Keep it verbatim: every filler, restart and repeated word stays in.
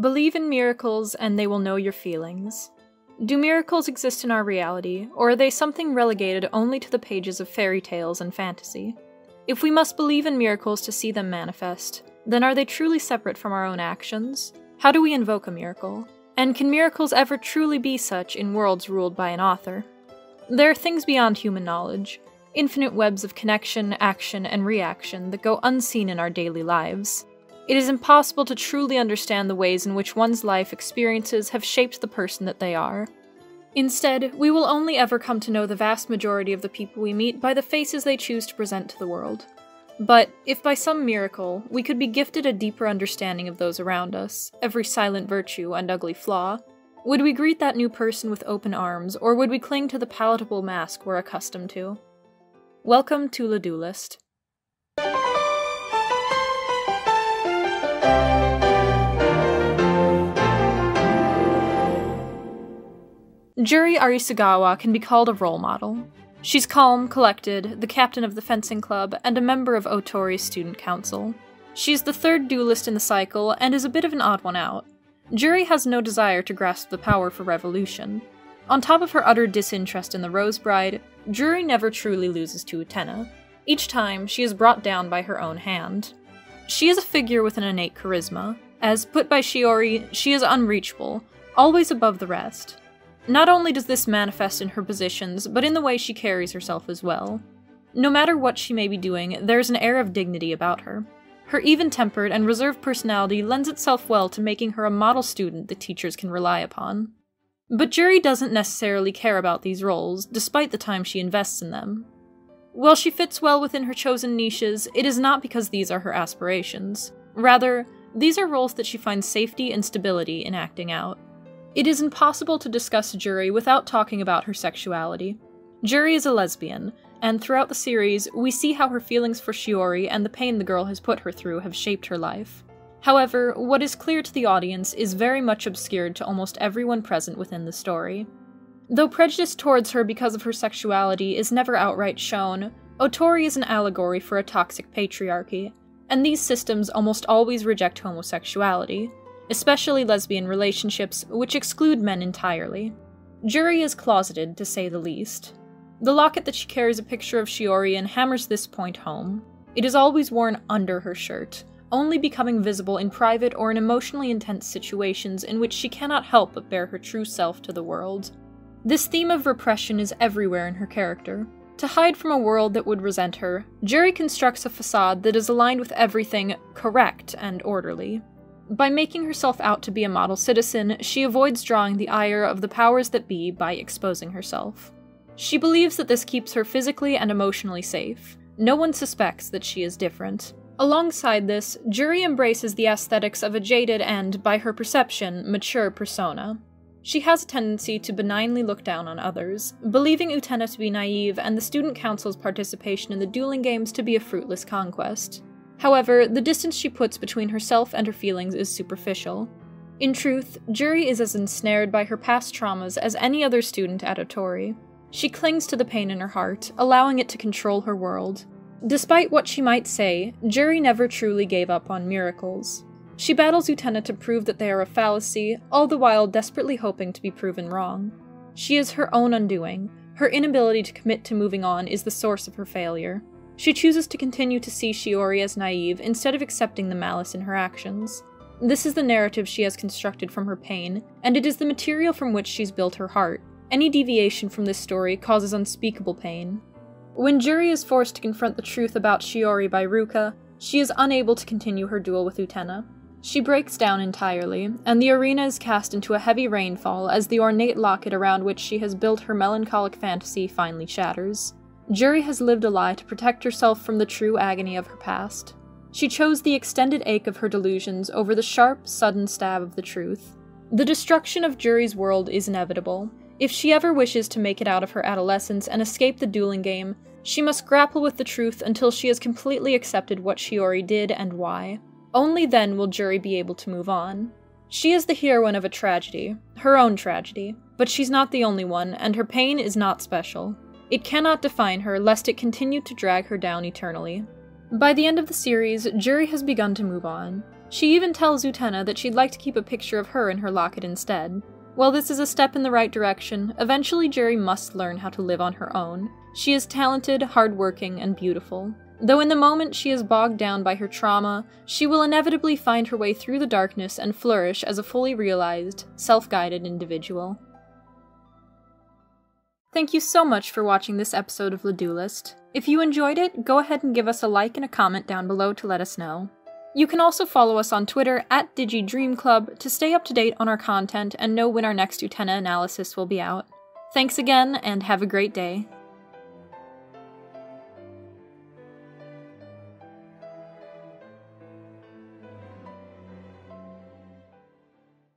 Believe in miracles and they will know your feelings. Do miracles exist in our reality, or are they something relegated only to the pages of fairy tales and fantasy? If we must believe in miracles to see them manifest, then are they truly separate from our own actions? How do we invoke a miracle? And can miracles ever truly be such in worlds ruled by an author? There are things beyond human knowledge, infinite webs of connection, action, and reaction that go unseen in our daily lives. It is impossible to truly understand the ways in which one's life experiences have shaped the person that they are. Instead, we will only ever come to know the vast majority of the people we meet by the faces they choose to present to the world. But if by some miracle, we could be gifted a deeper understanding of those around us, every silent virtue and ugly flaw, would we greet that new person with open arms, or would we cling to the palatable mask we're accustomed to? Welcome to La Duelist. Juri Arisugawa can be called a role model. She's calm, collected, the captain of the fencing club, and a member of Ohtori's student council. She's the third duelist in the cycle, and is a bit of an odd one out. Juri has no desire to grasp the power for revolution. On top of her utter disinterest in the Rose Bride, Juri never truly loses to Utena. Each time, she is brought down by her own hand. She is a figure with an innate charisma. As put by Shiori, she is unreachable, always above the rest. Not only does this manifest in her positions, but in the way she carries herself as well. No matter what she may be doing, there's an air of dignity about her. Her even-tempered and reserved personality lends itself well to making her a model student that teachers can rely upon. But Juri doesn't necessarily care about these roles, despite the time she invests in them. While she fits well within her chosen niches, it is not because these are her aspirations. Rather, these are roles that she finds safety and stability in acting out. It is impossible to discuss Juri without talking about her sexuality. Juri is a lesbian, and throughout the series, we see how her feelings for Shiori and the pain the girl has put her through have shaped her life. However, what is clear to the audience is very much obscured to almost everyone present within the story. Though prejudice towards her because of her sexuality is never outright shown, Ohtori is an allegory for a toxic patriarchy, and these systems almost always reject homosexuality, especially lesbian relationships, which exclude men entirely. Juri is closeted, to say the least. The locket that she carries a picture of Shiori in hammers this point home. It is always worn under her shirt, only becoming visible in private or in emotionally intense situations in which she cannot help but bear her true self to the world. This theme of repression is everywhere in her character. To hide from a world that would resent her, Juri constructs a facade that is aligned with everything correct and orderly. By making herself out to be a model citizen, she avoids drawing the ire of the powers that be by exposing herself. She believes that this keeps her physically and emotionally safe. No one suspects that she is different. Alongside this, Juri embraces the aesthetics of a jaded and, by her perception, mature persona. She has a tendency to benignly look down on others, believing Utena to be naive and the student council's participation in the dueling games to be a fruitless conquest. However, the distance she puts between herself and her feelings is superficial. In truth, Juri is as ensnared by her past traumas as any other student at Ohtori. She clings to the pain in her heart, allowing it to control her world. Despite what she might say, Juri never truly gave up on miracles. She battles Utena to prove that they are a fallacy, all the while desperately hoping to be proven wrong. She is her own undoing. Her inability to commit to moving on is the source of her failure. She chooses to continue to see Shiori as naive instead of accepting the malice in her actions. This is the narrative she has constructed from her pain, and it is the material from which she's built her heart. Any deviation from this story causes unspeakable pain. When Juri is forced to confront the truth about Shiori by Ruka, she is unable to continue her duel with Utena. She breaks down entirely, and the arena is cast into a heavy rainfall as the ornate locket around which she has built her melancholic fantasy finally shatters. Juri has lived a lie to protect herself from the true agony of her past. She chose the extended ache of her delusions over the sharp, sudden stab of the truth. The destruction of Juri's world is inevitable. If she ever wishes to make it out of her adolescence and escape the dueling game, she must grapple with the truth until she has completely accepted what Shiori did and why. Only then will Juri be able to move on. She is the heroine of a tragedy, her own tragedy, but she's not the only one, and her pain is not special. It cannot define her, lest it continue to drag her down eternally. By the end of the series, Juri has begun to move on. She even tells Utena that she'd like to keep a picture of her in her locket instead. While this is a step in the right direction, eventually Juri must learn how to live on her own. She is talented, hardworking, and beautiful. Though in the moment she is bogged down by her trauma, she will inevitably find her way through the darkness and flourish as a fully realized, self-guided individual. Thank you so much for watching this episode of La Duelist. If you enjoyed it, go ahead and give us a like and a comment down below to let us know. You can also follow us on Twitter at DigiDreamClub to stay up to date on our content and know when our next Utena analysis will be out. Thanks again, and have a great day.